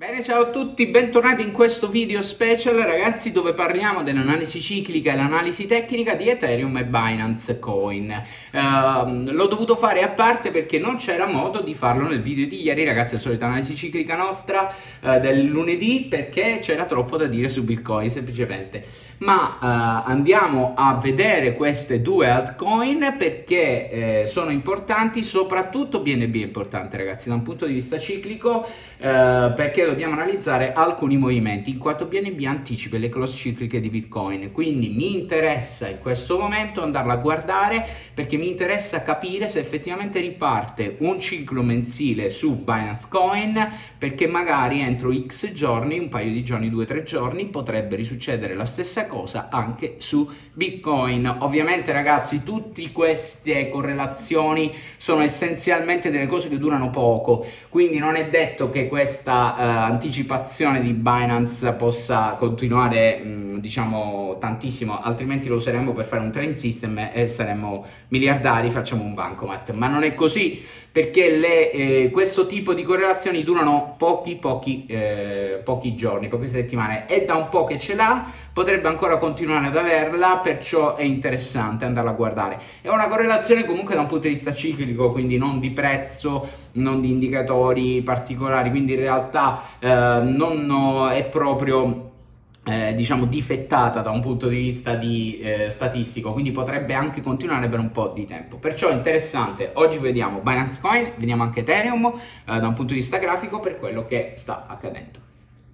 Bene, ciao a tutti, bentornati in questo video special ragazzi, dove parliamo dell'analisi ciclica e l'analisi tecnica di Ethereum e Binance Coin. L'ho dovuto fare a parte perché non c'era modo di farlo nel video di ieri ragazzi, la solita analisi ciclica nostra del lunedì, perché c'era troppo da dire su Bitcoin semplicemente. Ma andiamo a vedere queste due altcoin perché sono importanti, soprattutto BNB è importante ragazzi da un punto di vista ciclico, perché dobbiamo analizzare alcuni movimenti in quanto BNB anticipa le close cicliche di Bitcoin, quindi mi interessa in questo momento andarla a guardare perché mi interessa capire se effettivamente riparte un ciclo mensile su Binance Coin, perché magari entro x giorni, un paio di giorni, 2-3 giorni, potrebbe risuccedere la stessa cosa anche su Bitcoin. Ovviamente ragazzi tutte queste correlazioni sono essenzialmente delle cose che durano poco, quindi non è detto che questa anticipazione di Binance possa continuare diciamo tantissimo, altrimenti lo useremmo per fare un trend system e saremmo miliardari, facciamo un bancomat, ma non è così, perché questo tipo di correlazioni durano pochi giorni, poche settimane, e da un po' che ce l'ha, potrebbe ancora continuare ad averla, perciò è interessante andarla a guardare. È una correlazione comunque da un punto di vista ciclico, quindi non di prezzo, non di indicatori particolari, quindi in realtà non è proprio diciamo difettata da un punto di vista statistico, quindi potrebbe anche continuare per un po' di tempo, perciò è interessante. Oggi vediamo Binance Coin, vediamo anche Ethereum da un punto di vista grafico per quello che sta accadendo.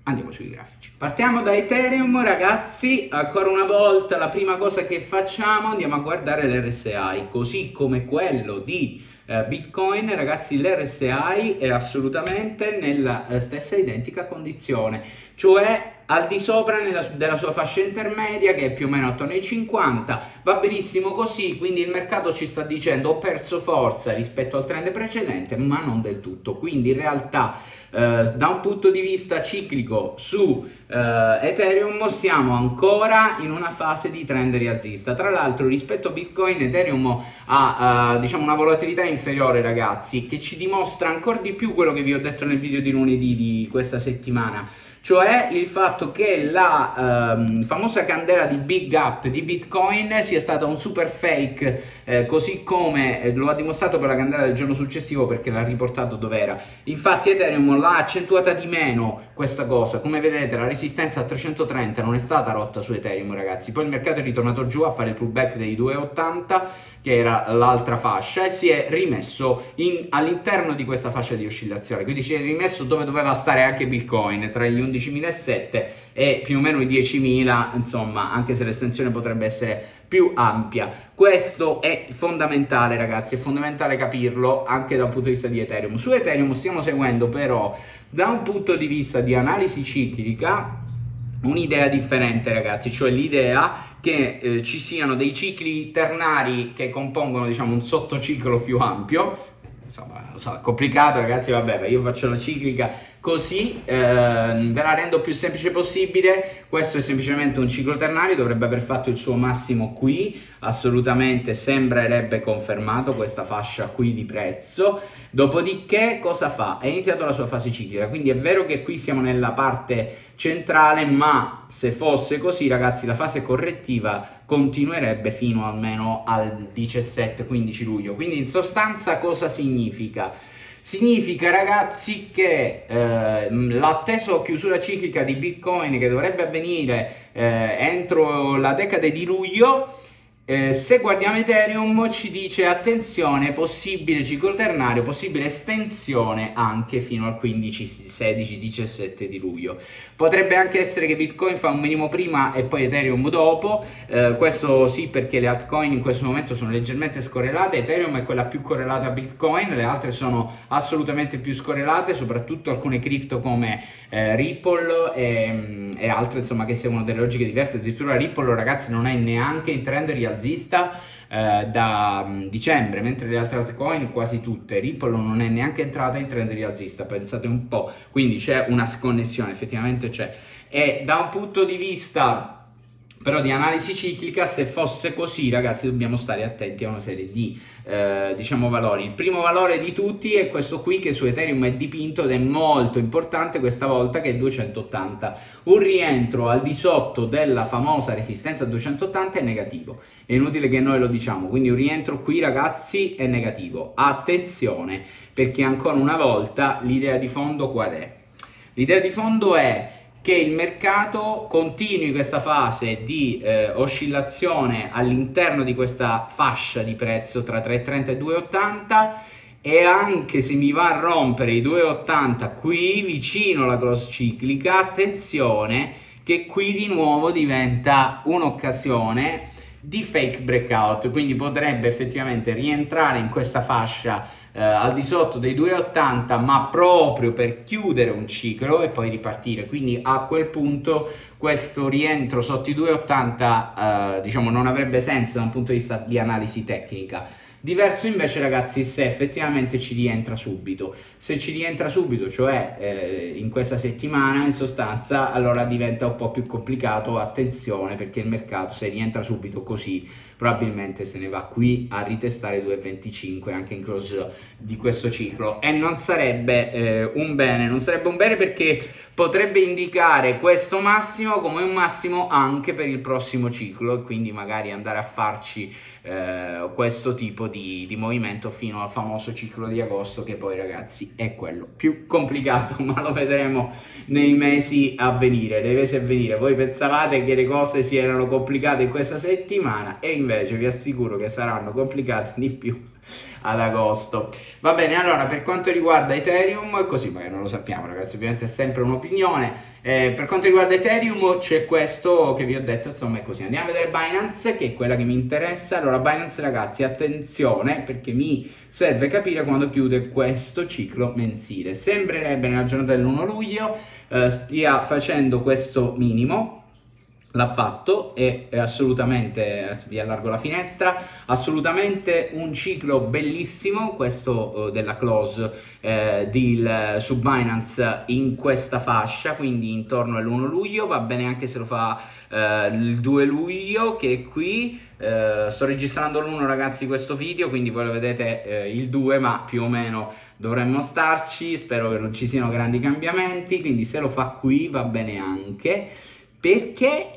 Andiamo sui grafici. Partiamo da Ethereum ragazzi, ancora una volta la prima cosa che facciamo andiamo a guardare l'RSI, così come quello di Bitcoin ragazzi. L'RSI è assolutamente nella stessa identica condizione, cioè al di sopra della sua fascia intermedia che è più o meno attorno ai 50, va benissimo così, quindi il mercato ci sta dicendo ho perso forza rispetto al trend precedente, ma non del tutto. Quindi in realtà da un punto di vista ciclico su Ethereum siamo ancora in una fase di trend rialzista. Tra l'altro rispetto a Bitcoin Ethereum ha diciamo una volatilità inferiore ragazzi, che ci dimostra ancora di più quello che vi ho detto nel video di lunedì di questa settimana, cioè il fatto che la famosa candela di Big Gap di Bitcoin sia stata un super fake, così come lo ha dimostrato per la candela del giorno successivo, perché l'ha riportato dov'era. Infatti Ethereum l'ha accentuata di meno questa cosa, come vedete la resistenza a 330 non è stata rotta su Ethereum ragazzi, poi il mercato è ritornato giù a fare il pullback dei 2,80 che era l'altra fascia e si è rimesso all'interno di questa fascia di oscillazione, quindi si è rimesso dove doveva stare anche Bitcoin, tra gli 11.007 e più o meno i 10.000 insomma, anche se l'estensione potrebbe essere più ampia. Questo è fondamentale ragazzi, è fondamentale capirlo anche dal punto di vista di Ethereum. Su Ethereum stiamo seguendo però da un punto di vista di analisi ciclica un'idea differente ragazzi, cioè l'idea che ci siano dei cicli ternari che compongono diciamo un sottociclo più ampio. Insomma, lo so, è complicato ragazzi, vabbè, ma io faccio la ciclica così, ve la rendo più semplice possibile. Questo è semplicemente un ciclo ternario, dovrebbe aver fatto il suo massimo qui, assolutamente sembrerebbe confermato questa fascia qui di prezzo, dopodiché cosa fa? È iniziato la sua fase ciclica, quindi è vero che qui siamo nella parte centrale, ma se fosse così ragazzi la fase correttiva continuerebbe fino almeno al 17-15 luglio, quindi in sostanza cosa significa? Significa ragazzi che l'atteso chiusura ciclica di Bitcoin che dovrebbe avvenire entro la decade di luglio, se guardiamo Ethereum ci dice attenzione, possibile ciclo ternario, possibile estensione anche fino al 15, 16, 17 di luglio. Potrebbe anche essere che Bitcoin fa un minimo prima e poi Ethereum dopo, questo sì perché le altcoin in questo momento sono leggermente scorrelate, Ethereum è quella più correlata a Bitcoin, le altre sono assolutamente più scorrelate, soprattutto alcune cripto come Ripple e altre insomma che seguono delle logiche diverse. Addirittura Ripple ragazzi non è neanche in trend rialzista da dicembre, mentre le altre altcoin quasi tutte, Ripple non è neanche entrata in trend rialzista, pensate un po', quindi c'è una sconnessione, effettivamente c'è. E da un punto di vista però di analisi ciclica, se fosse così, ragazzi, dobbiamo stare attenti a una serie di diciamo valori. Il primo valore di tutti è questo qui, che su Ethereum è dipinto ed è molto importante questa volta, che è 280. Un rientro al di sotto della famosa resistenza 280 è negativo, è inutile che noi lo diciamo, quindi un rientro qui, ragazzi, è negativo. Attenzione, perché ancora una volta l'idea di fondo qual è? L'idea di fondo è che il mercato continui questa fase di oscillazione all'interno di questa fascia di prezzo tra 3,30 e 2,80, e anche se mi va a rompere i 2,80 qui vicino alla cross ciclica, attenzione che qui di nuovo diventa un'occasione di fake breakout, quindi potrebbe effettivamente rientrare in questa fascia al di sotto dei 2,80, ma proprio per chiudere un ciclo e poi ripartire. Quindi a quel punto questo rientro sotto i 2,80 diciamo non avrebbe senso da un punto di vista di analisi tecnica. Diverso invece, ragazzi, se effettivamente ci rientra subito. Se ci rientra subito, cioè in questa settimana in sostanza, allora diventa un po' più complicato. Attenzione, perché il mercato, se rientra subito così, probabilmente se ne va qui a ritestare 2,25 anche in close di questo ciclo, e non sarebbe un bene, non sarebbe un bene, perché potrebbe indicare questo massimo come un massimo anche per il prossimo ciclo, e quindi magari andare a farci questo tipo di movimento fino al famoso ciclo di agosto, che poi, ragazzi, è quello più complicato, ma lo vedremo nei mesi a venire. Voi pensavate che le cose si erano complicate in questa settimana, e invece vi assicuro che saranno complicate di più ad agosto. Va bene, allora, per quanto riguarda Ethereum, così magari non lo sappiamo, ragazzi, ovviamente è sempre un'opinione. Per quanto riguarda Ethereum c'è questo che vi ho detto, insomma è così. Andiamo a vedere Binance, che è quella che mi interessa. Allora Binance, ragazzi, attenzione, perché mi serve capire quando chiude questo ciclo mensile. Sembrerebbe nella giornata dell'1 luglio stia facendo questo minimo. L'ha fatto, e è assolutamente, vi allargo la finestra, assolutamente un ciclo bellissimo questo della close su Binance in questa fascia, quindi intorno all'1 luglio, va bene anche se lo fa il 2 luglio che è qui. Sto registrando l'1, ragazzi, questo video, quindi voi lo vedete il 2, ma più o meno dovremmo starci, spero che non ci siano grandi cambiamenti, quindi se lo fa qui va bene anche, perché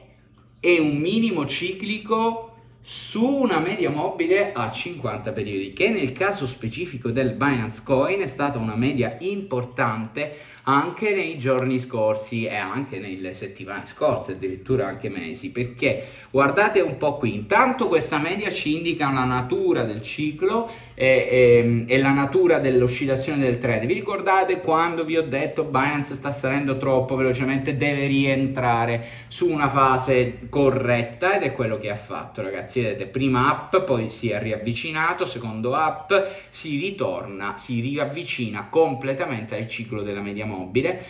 è un minimo ciclico su una media mobile a 50 periodi, che nel caso specifico del Binance Coin è stata una media importante anche nei giorni scorsi e anche nelle settimane scorse, addirittura anche mesi, perché guardate un po' qui, intanto questa media ci indica la natura del ciclo e la natura dell'oscillazione del trade. Vi ricordate quando vi ho detto Binance sta salendo troppo velocemente, deve rientrare su una fase corretta, ed è quello che ha fatto, ragazzi. Vedete, prima up, poi si è riavvicinato, secondo up, si ritorna, si riavvicina completamente al ciclo della media mobile,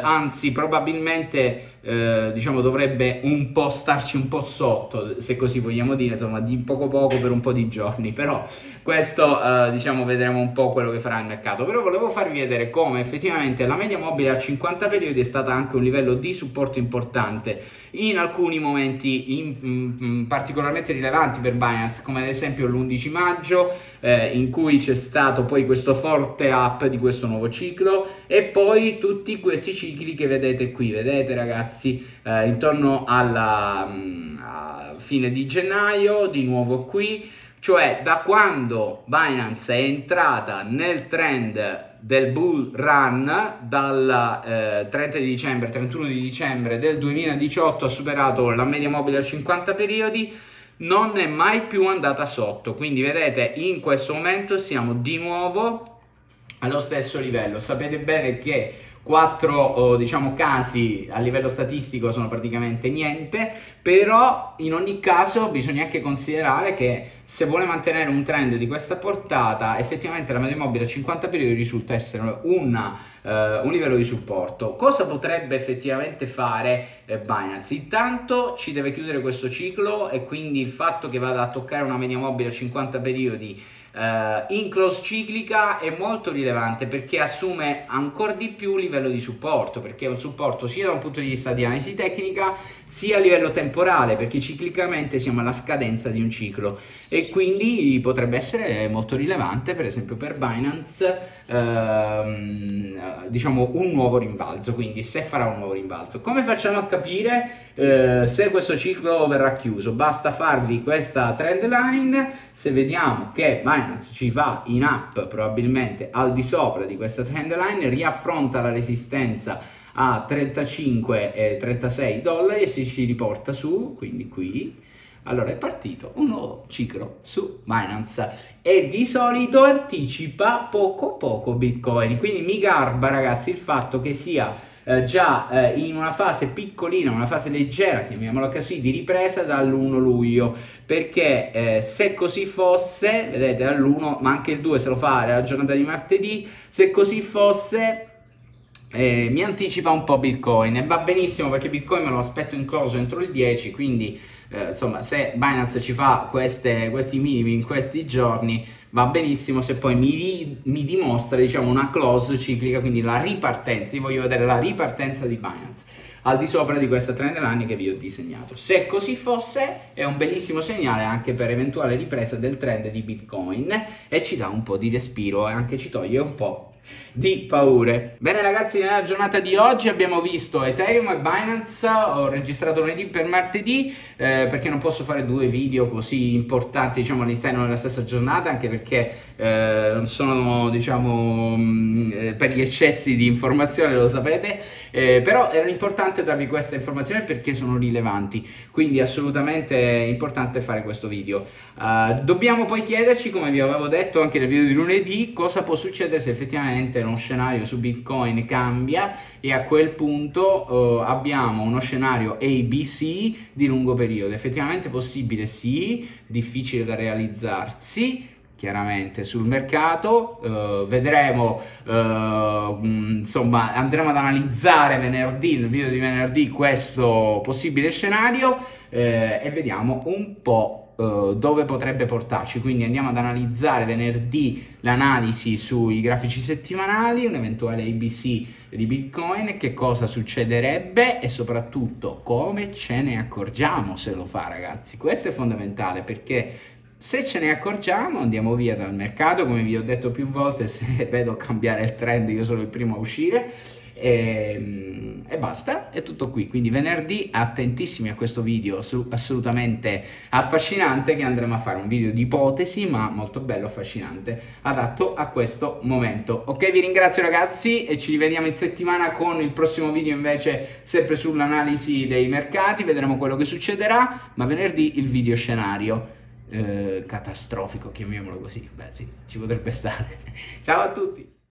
anzi probabilmente diciamo dovrebbe un po' starci un po' sotto, se così vogliamo dire, insomma di poco poco per un po' di giorni, però questo diciamo vedremo un po' quello che farà il mercato. Però volevo farvi vedere come effettivamente la media mobile a 50 periodi è stata anche un livello di supporto importante in alcuni momenti particolarmente rilevanti per Binance, come ad esempio l'11 maggio in cui c'è stato poi questo forte up di questo nuovo ciclo, e poi tutti questi cicli che vedete qui, vedete ragazzi, intorno alla fine di gennaio di nuovo qui, cioè da quando Binance è entrata nel trend del bull run dal 31 di dicembre del 2018, ha superato la media mobile a 50 periodi, non è mai più andata sotto, quindi vedete in questo momento siamo di nuovo allo stesso livello. Sapete bene che 4 diciamo casi a livello statistico sono praticamente niente, però in ogni caso bisogna anche considerare che se vuole mantenere un trend di questa portata, effettivamente la media mobile a 50 periodi risulta essere un livello di supporto. Cosa potrebbe effettivamente fare Binance? Intanto ci deve chiudere questo ciclo, e quindi il fatto che vada a toccare una media mobile a 50 periodi in cross ciclica è molto rilevante perché assume ancora di più livello di supporto, perché è un supporto sia da un punto di vista di analisi tecnica sia a livello temporale, perché ciclicamente siamo alla scadenza di un ciclo e quindi potrebbe essere molto rilevante per esempio per Binance diciamo un nuovo rinvalzo. Quindi se farà un nuovo rinvalzo, come facciamo a capire se questo ciclo verrà chiuso? Basta farvi questa trend line. Se vediamo che Binance ci va in up probabilmente al di sopra di questa trend line, riaffronta la resistenza a 35 e $36 e si ci riporta su, quindi qui allora è partito un nuovo ciclo su Binance e di solito anticipa poco poco Bitcoin. Quindi mi garba, ragazzi, il fatto che sia già in una fase piccolina, una fase leggera, chiamiamola così, di ripresa dall'1 luglio, perché se così fosse, vedete dall'1 ma anche il 2 se lo fa, era la giornata di martedì, se così fosse mi anticipa un po' Bitcoin e va benissimo perché Bitcoin me lo aspetto in close entro il 10, quindi insomma se Binance ci fa questi minimi in questi giorni va benissimo, se poi mi dimostra diciamo una close ciclica, quindi la ripartenza. Io voglio vedere la ripartenza di Binance al di sopra di questa trend line che vi ho disegnato. Se così fosse è un bellissimo segnale anche per eventuale ripresa del trend di Bitcoin e ci dà un po' di respiro e anche ci toglie un po' di paure. Bene ragazzi, nella giornata di oggi abbiamo visto Ethereum e Binance. Ho registrato lunedì per martedì perché non posso fare due video così importanti diciamo all'interno della stessa giornata, anche perché sono diciamo per gli eccessi di informazione, lo sapete, però era importante darvi questa informazione perché sono rilevanti, quindi assolutamente importante fare questo video. Dobbiamo poi chiederci, come vi avevo detto anche nel video di lunedì, cosa può succedere se effettivamente uno scenario su Bitcoin cambia e a quel punto abbiamo uno scenario ABC di lungo periodo. Effettivamente possibile, sì, difficile da realizzarsi chiaramente sul mercato, vedremo, insomma andremo ad analizzare venerdì, nel video di venerdì, questo possibile scenario e vediamo un po' dove potrebbe portarci. Quindi andiamo ad analizzare venerdì l'analisi sui grafici settimanali, un eventuale ABC di Bitcoin, che cosa succederebbe e soprattutto come ce ne accorgiamo se lo fa, ragazzi. Questo è fondamentale perché se ce ne accorgiamo andiamo via dal mercato, come vi ho detto più volte. Se vedo cambiare il trend io sono il primo a uscire e basta, è tutto qui. Quindi venerdì attentissimi a questo video assolutamente affascinante, che andremo a fare un video di ipotesi ma molto bello, affascinante, adatto a questo momento. Ok, vi ringrazio ragazzi e ci rivediamo in settimana con il prossimo video, invece sempre sull'analisi dei mercati. Vedremo quello che succederà, ma venerdì il video scenario catastrofico, chiamiamolo così. Beh sì, ci potrebbe stare. Ciao a tutti.